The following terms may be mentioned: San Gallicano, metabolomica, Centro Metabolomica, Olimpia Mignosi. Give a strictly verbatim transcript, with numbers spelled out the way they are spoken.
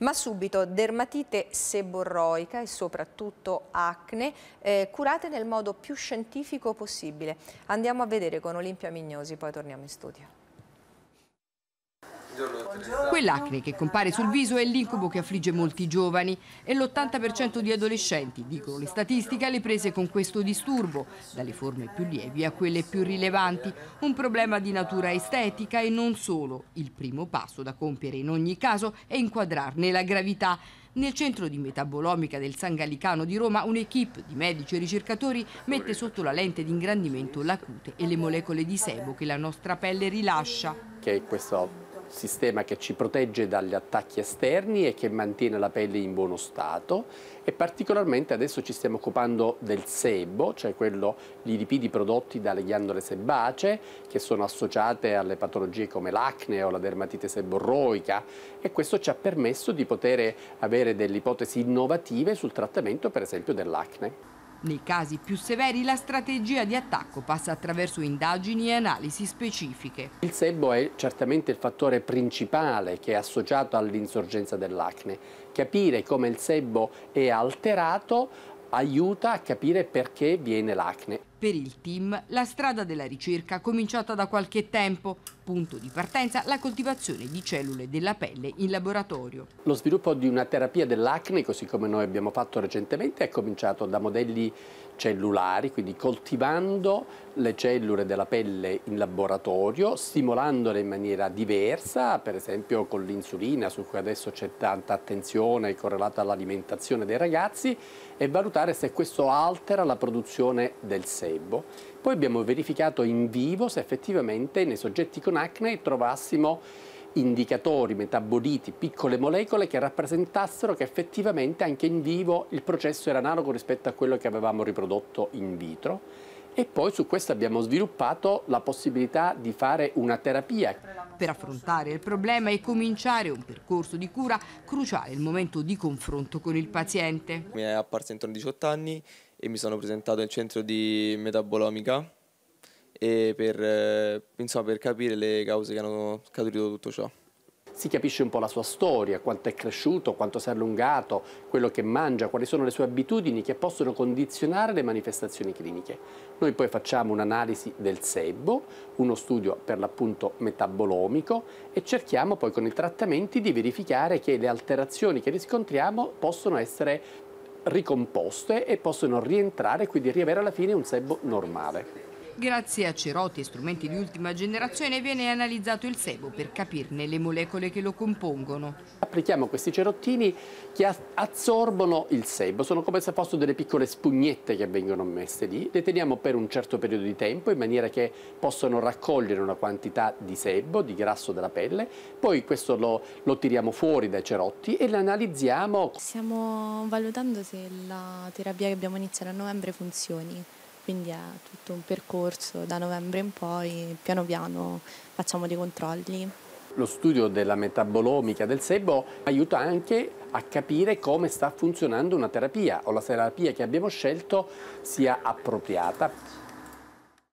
Ma subito dermatite seborroica e soprattutto acne eh, curate nel modo più scientifico possibile. Andiamo a vedere con Olimpia Mignosi, poi torniamo in studio. Quell'acne che compare sul viso è l'incubo che affligge molti giovani e l'ottanta per cento di adolescenti, dicono le statistiche, le prese con questo disturbo, dalle forme più lievi a quelle più rilevanti, un problema di natura estetica e non solo. Il primo passo da compiere in ogni caso è inquadrarne la gravità. Nel centro di metabolomica del San Gallicano di Roma un'equipe di medici e ricercatori mette sotto la lente di ingrandimento la cute e le molecole di sebo che la nostra pelle rilascia. Che è questo sistema che ci protegge dagli attacchi esterni e che mantiene la pelle in buono stato, e particolarmente adesso ci stiamo occupando del sebo, cioè quello, gli lipidi prodotti dalle ghiandole sebacee che sono associate alle patologie come l'acne o la dermatite seborroica, e questo ci ha permesso di poter avere delle ipotesi innovative sul trattamento per esempio dell'acne. Nei casi più severi la strategia di attacco passa attraverso indagini e analisi specifiche. Il sebo è certamente il fattore principale che è associato all'insorgenza dell'acne. Capire come il sebo è alterato aiuta a capire perché viene l'acne. Per il team la strada della ricerca cominciata da qualche tempo. Punto di partenza la coltivazione di cellule della pelle in laboratorio. Lo sviluppo di una terapia dell'acne, così come noi abbiamo fatto recentemente, è cominciato da modelli cellulari, quindi coltivando le cellule della pelle in laboratorio, stimolandole in maniera diversa, per esempio con l'insulina, su cui adesso c'è tanta attenzione correlata all'alimentazione dei ragazzi, e valutare se questo altera la produzione del sebo. Poi abbiamo verificato in vivo se effettivamente nei soggetti con acne trovassimo indicatori, metaboliti, piccole molecole che rappresentassero che effettivamente anche in vivo il processo era analogo rispetto a quello che avevamo riprodotto in vitro. E poi su questo abbiamo sviluppato la possibilità di fare una terapia. Per affrontare il problema e cominciare un percorso di cura, cruciale il momento di confronto con il paziente. Mi è apparsa intorno ai diciotto anni e mi sono presentato al centro di metabolomica e per, insomma, per capire le cause che hanno scaturito tutto ciò. Si capisce un po' la sua storia, quanto è cresciuto, quanto si è allungato, quello che mangia, quali sono le sue abitudini che possono condizionare le manifestazioni cliniche. Noi poi facciamo un'analisi del sebo, uno studio per l'appunto metabolomico, e cerchiamo poi con i trattamenti di verificare che le alterazioni che riscontriamo possono essere ricomposte e possono rientrare e quindi riavere alla fine un sebo normale. Grazie a cerotti e strumenti di ultima generazione viene analizzato il sebo per capirne le molecole che lo compongono. Applichiamo questi cerottini che assorbono il sebo, sono come se fossero delle piccole spugnette che vengono messe lì, le teniamo per un certo periodo di tempo in maniera che possano raccogliere una quantità di sebo, di grasso della pelle, poi questo lo, lo tiriamo fuori dai cerotti e lo analizziamo. Stiamo valutando se la terapia che abbiamo iniziato a novembre funzioni. Quindi è tutto un percorso, da novembre in poi, piano piano facciamo dei controlli. Lo studio della metabolomica del sebo aiuta anche a capire come sta funzionando una terapia o la terapia che abbiamo scelto sia appropriata.